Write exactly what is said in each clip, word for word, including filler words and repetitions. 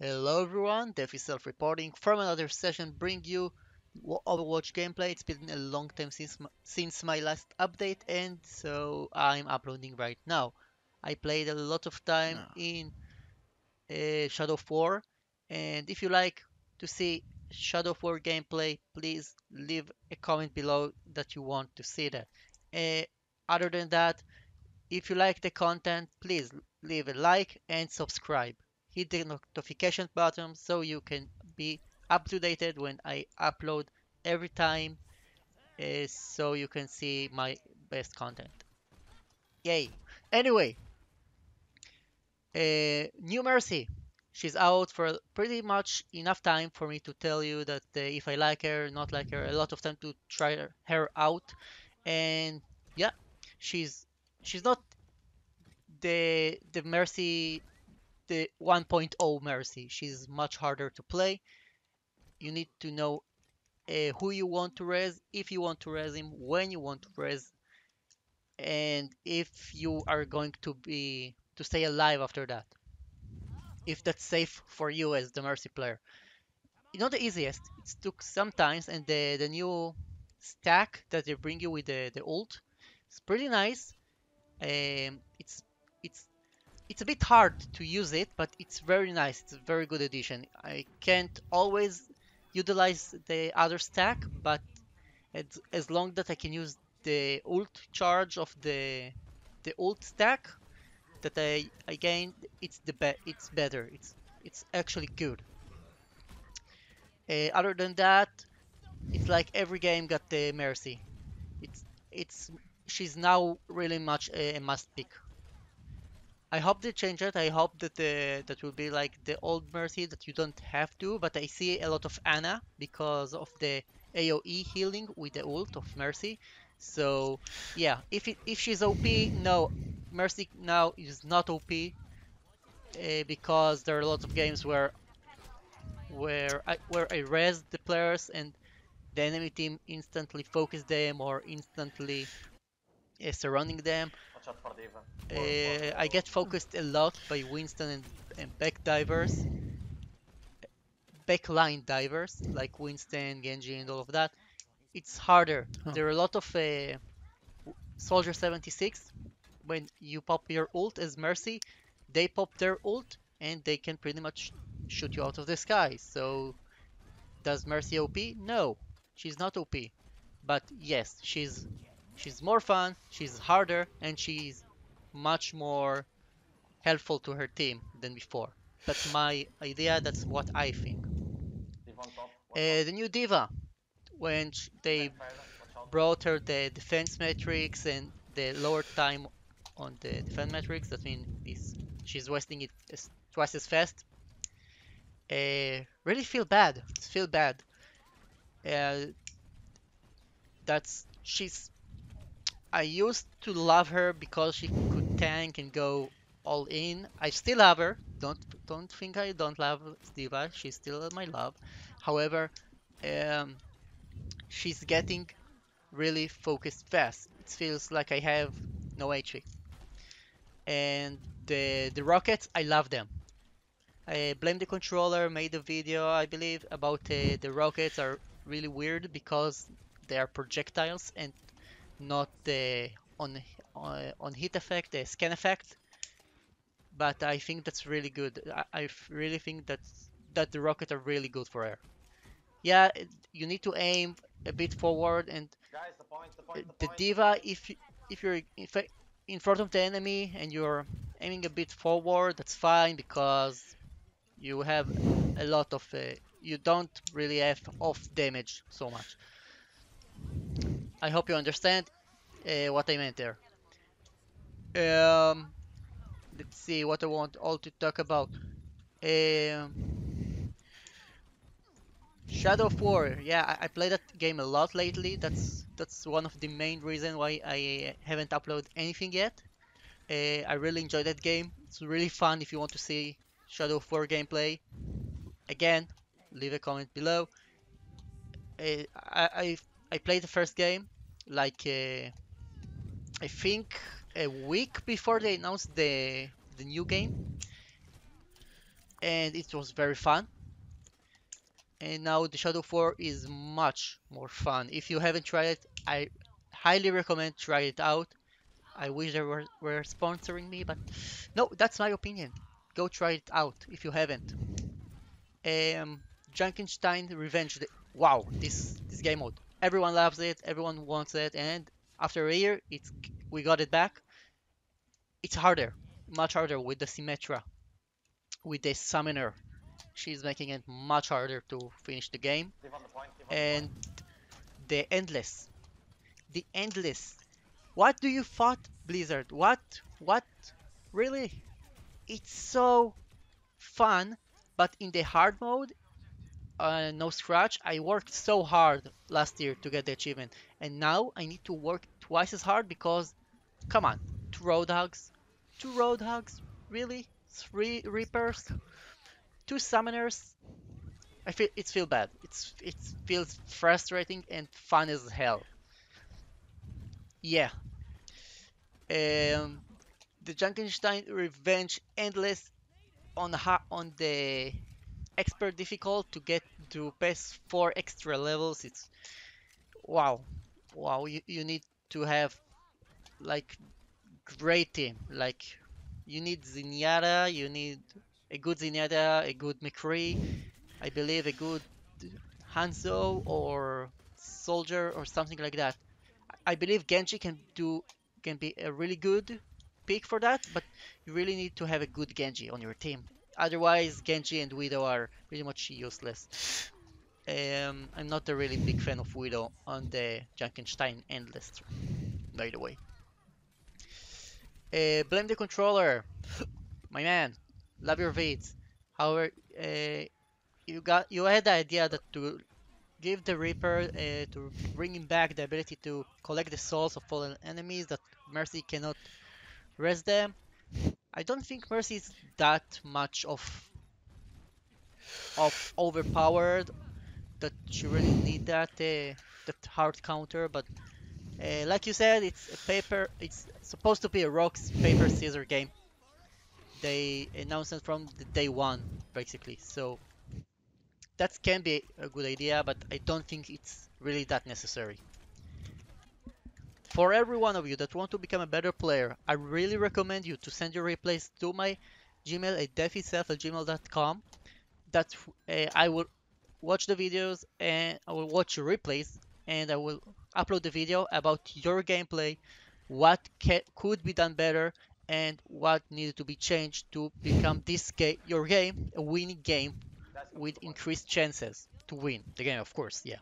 Hello everyone, DiSL reporting from another session, bring you Overwatch gameplay. It's been a long time since my, since my last update, and so I'm uploading right now. I played a lot of time no. in uh, Shadow of War, and if you like to see Shadow of War gameplay, please leave a comment below that you want to see that. Uh, other than that, if you like the content, please leave a like and subscribe. Hit the notification button so you can be up to date when I upload every time, uh, so you can see my best content. Yay! Anyway, uh, new Mercy. She's out for pretty much enough time for me to tell you that uh, if I like her, not like her, a lot of time to try her, her out, and yeah, she's she's not the the Mercy. The one point oh Mercy. She's much harder to play. You need to know uh, who you want to res, if you want to res him, when you want to res, and if you are going to be to stay alive after that, if that's safe for you as the Mercy player. It's not the easiest. It took some time, and the, the new stack that they bring you with the, the ult, it's pretty nice. Um, it's it's It's a bit hard to use it, but it's very nice. It's a very good addition. I can't always utilize the other stack, but as, as long that I can use the ult charge of the the ult stack that I I gained, it's the be it's better. It's it's actually good. Uh, other than that, it's like every game got the Mercy. It's it's she's now really much a, a must pick. I hope they change it. I hope that the, that will be like the old Mercy, that you don't have to, but I see a lot of Ana because of the A O E healing with the ult of Mercy. So yeah, if it, if she's O P, no, Mercy now is not O P, uh, because there are a lot of games where where I, where I res the players and the enemy team instantly focus them or instantly uh, surrounding them. Uh, I get focused a lot by Winston and, and back divers, backline divers like Winston, Genji, and all of that. It's harder. Huh. There are a lot of uh, Soldier seventy-six. When you pop your ult as Mercy, they pop their ult and they can pretty much shoot you out of the sky. So, does Mercy O P? No, she's not O P. But yes, she's. She's more fun, she's harder, and she's much more helpful to her team than before. That's my idea, that's what I think. Uh, the new D.Va, when they brought her the defense matrix and the lower time on the defense matrix, that means she's wasting it as, twice as fast. Uh, really feel bad, feel bad. Uh, that's, she's... I used to love her because she could tank and go all in. I still love her. Don't don't think I don't love D.Va. She's still my love. However, um, she's getting really focused fast. It feels like I have no H P. And the the rockets, I love them. I Blame The Controller made a video, I believe, about uh, the rockets are really weird because they are projectiles and not the on uh, on hit effect, the scan effect, but I think that's really good. I, I really think that that the rockets are really good for her. Yeah, you need to aim a bit forward, and guys, the, point, the, point, the, the D.Va, if if you're if in front of the enemy and you're aiming a bit forward, that's fine because you have a lot of uh, you don't really have off damage so much. I hope you understand uh, what I meant there. Um, let's see what I want all to talk about. Um, Shadow of War. Yeah, I, I play that game a lot lately. That's that's one of the main reasons why I haven't uploaded anything yet. Uh, I really enjoy that game. It's really fun. If you want to see Shadow of War gameplay, again, leave a comment below. Uh, I I, I played the first game. Like uh, I think a week before they announced the the new game, and it was very fun. And now the Shadow of War is much more fun. If you haven't tried it, I highly recommend try it out. I wish they were, were sponsoring me, but no, that's my opinion. Go try it out if you haven't. Um, Junkenstein's Revenge. The, wow, this this game mode. Everyone loves it. Everyone wants it. And after a year, it's we got it back. It's harder, much harder with the Symmetra, with the Summoner. She's making it much harder to finish the game. And the Endless. The Endless. What do you thought, Blizzard? What? What? Really? It's so fun, but in the hard mode, uh, no scratch, I worked so hard last year to get the achievement. And now I need to work twice as hard because, come on, two Roadhogs? Two Roadhogs? Really? Three Reapers? Two Summoners? I feel it feels bad. It's it feels frustrating and fun as hell. Yeah. Um, the Junkenstein Revenge Endless on ha on the expert difficult to get to pass four extra levels. It's wow, wow. You you need to have like great team. Like you need Zenyatta. You need a good Zenyatta, a good McCree, I believe a good Hanzo or Soldier or something like that. I believe Genji can do can be a really good pick for that, but you really need to have a good Genji on your team. Otherwise, Genji and Widow are pretty much useless. Um, I'm not a really big fan of Widow on the Junkenstein Endless, by the way. Uh, Blame the Controller, my man. Love your vids. However, uh, you got you had the idea that to give the Reaper uh, to bring him back the ability to collect the souls of fallen enemies that Mercy cannot res them. I don't think Mercy is that much of of overpowered that you really need that uh, that hard counter. But uh, like you said, it's a paper. It's supposed to be a rocks paper scissors game. They announced it from the day one, basically. So that can be a good idea, but I don't think it's really that necessary. For every one of you that want to become a better player, I really recommend you to send your replays to my Gmail at defiself at gmail dot com. That uh, I will watch the videos and I will watch your replays, and I will upload the video about your gameplay, what ca could be done better, and what needed to be changed to become this game, your game, a winning game with increased chances to win the game, of course. Yeah,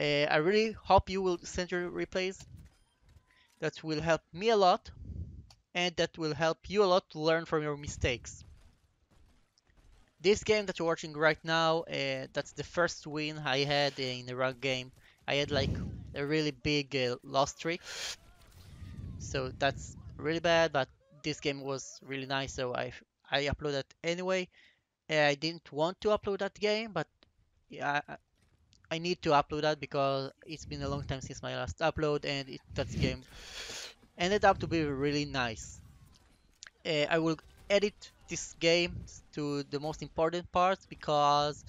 uh, I really hope you will send your replays. That will help me a lot, and that will help you a lot to learn from your mistakes. This game that you're watching right now, uh, that's the first win I had in a ranked game. I had like a really big uh, loss streak, so that's really bad, but this game was really nice, so I I uploaded anyway. I didn't want to upload that game, but yeah, I, I need to upload that because it's been a long time since my last upload, and it, that game ended up to be really nice. Uh, I will edit this game to the most important parts because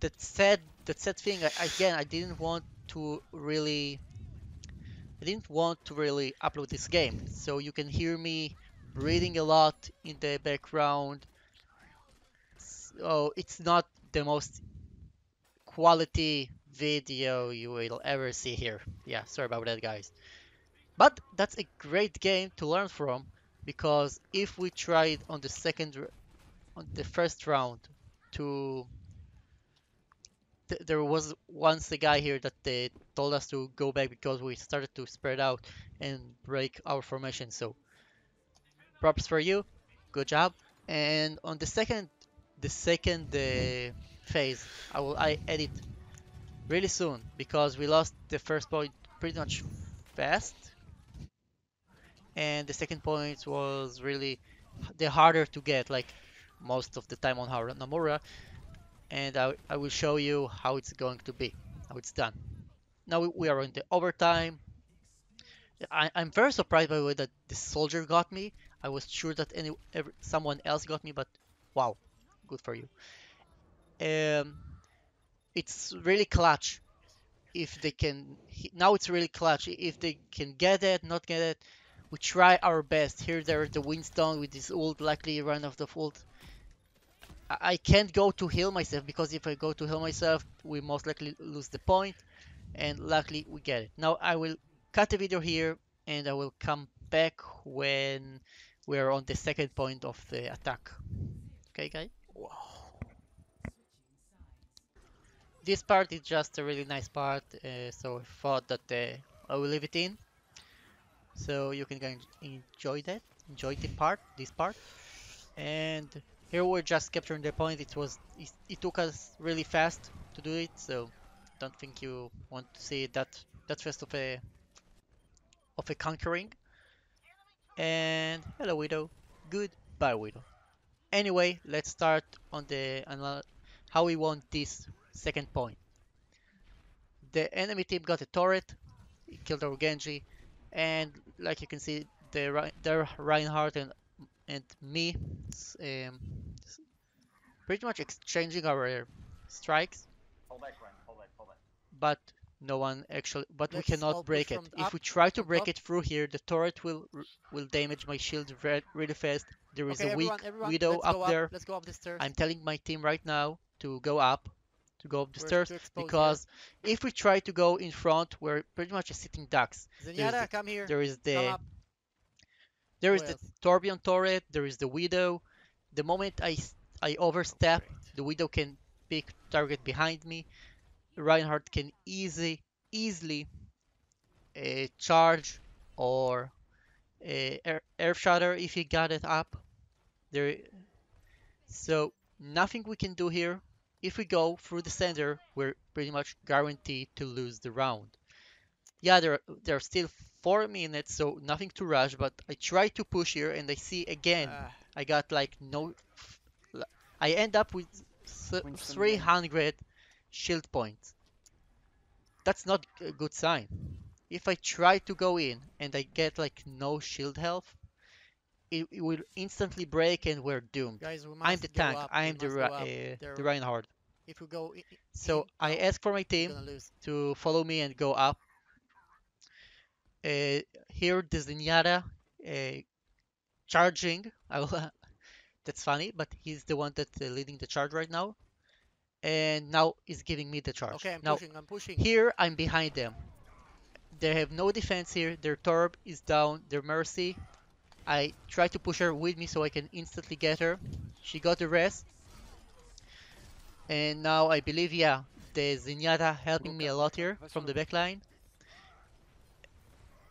that sad that sad thing I, again I didn't want to really. I didn't want to really upload this game, so you can hear me breathing a lot in the background. So it's not the most quality video you will ever see here. Yeah, sorry about that, guys. But that's a great game to learn from, because if we tried on the second, on the first round, to th there was once a guy here that they told us to go back because we started to spread out and break our formation. So props for you, good job. And on the second the second uh, phase I will I edit really soon, because we lost the first point pretty much fast, and the second point was really the harder to get, like most of the time on Namura, and I, I will show you how it's going to be, how it's done. Now we are in the overtime. I, I'm very surprised by the way that the soldier got me. I was sure that any every, someone else got me, but wow, good for you. Um, it's really clutch if they can. Now it's really clutch if they can get it, not get it. We try our best. Here there's the Winston with his ult, likely run off the ult. I can't go to heal myself, because if I go to heal myself, we most likely lose the point, and luckily we get it. Now I will cut the video here, and I will come back when we're on the second point of the attack. Okay, guys? Wow. This part is just a really nice part, uh, so I thought that uh, I will leave it in, so you can enjoy that, enjoy the part, this part, and here we're just capturing the point. It was it, it took us really fast to do it, so don't think you want to see that that fast of a of a conquering. And hello, Widow. Goodbye, Widow. Anyway, let's start on the on how we want this second point. The enemy team got a turret, it killed our Genji, and like you can see, the their Reinhardt and and me um, pretty much exchanging our strikes, hold back, Ryan. Hold back, hold back. But no one actually, but Let's we cannot break it. If we try to break up. it through here, the turret will will damage my shield really fast. There is okay, a weak everyone, everyone. Widow Let's up there. Up. Let's go up the stairs. I'm telling my team right now to go up, to go up the we're stairs, because here. if we try to go in front, we're pretty much a sitting ducks. Zenyatta, come here. There is the... There is the Torbjorn turret, there is the Widow. The moment I, I overstep, the Widow can pick target behind me. Reinhardt can easy, easily uh, charge or uh, air, air shatter if he got it up. There, so nothing we can do here. If we go through the center, we're pretty much guaranteed to lose the round. Yeah, there, there are still four minutes, so nothing to rush, but I try to push here, and I see again, uh, I got like no... I end up with three hundred shield points. That's not a good sign. If I try to go in, and I get like no shield health, it, it will instantly break, and we're doomed. Guys, we I'm the tank, I'm the, uh, the Reinhardt. If we go in, so in, I ask for my team to follow me and go up. Uh, here the Zenyatta uh, charging, I will, that's funny, but he's the one that's uh, leading the charge right now, and now he's giving me the charge. Okay, I'm now, pushing, I'm pushing. Here I'm behind them. They have no defense here, their Torb is down, their Mercy. I try to push her with me so I can instantly get her. She got the rest. And now I believe, yeah, the Zenyatta helping me a lot here from the backline.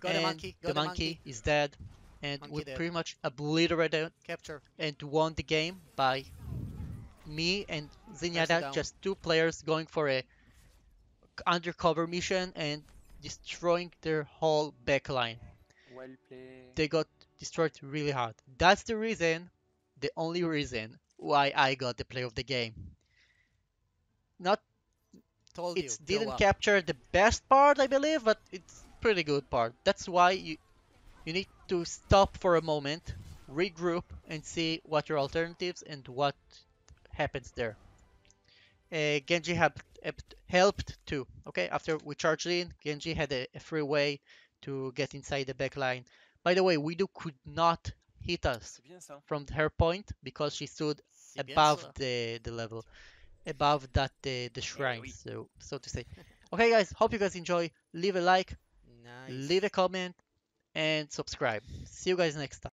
And the monkey, the the monkey, monkey is dead, and monkey we dead. pretty much obliterated Capture. and won the game by me and Zenyatta, just two players going for a undercover mission and destroying their whole backline. Well played. They got destroyed really hard. That's the reason, the only reason why I got the play of the game. Not, Told it you, didn't capture the best part, I believe, but it's pretty good part. That's why you you need to stop for a moment, regroup, and see what your alternatives and what happens there. Uh, Genji helped, helped too. Okay, after we charged in, Genji had a, a free way to get inside the back line. By the way, Widow could not hit us from her point because she stood above the, the level, above that uh, the shrine, so so to say. Okay, guys, hope you guys enjoy. Leave a like. Nice. Leave a comment and subscribe. See you guys next time.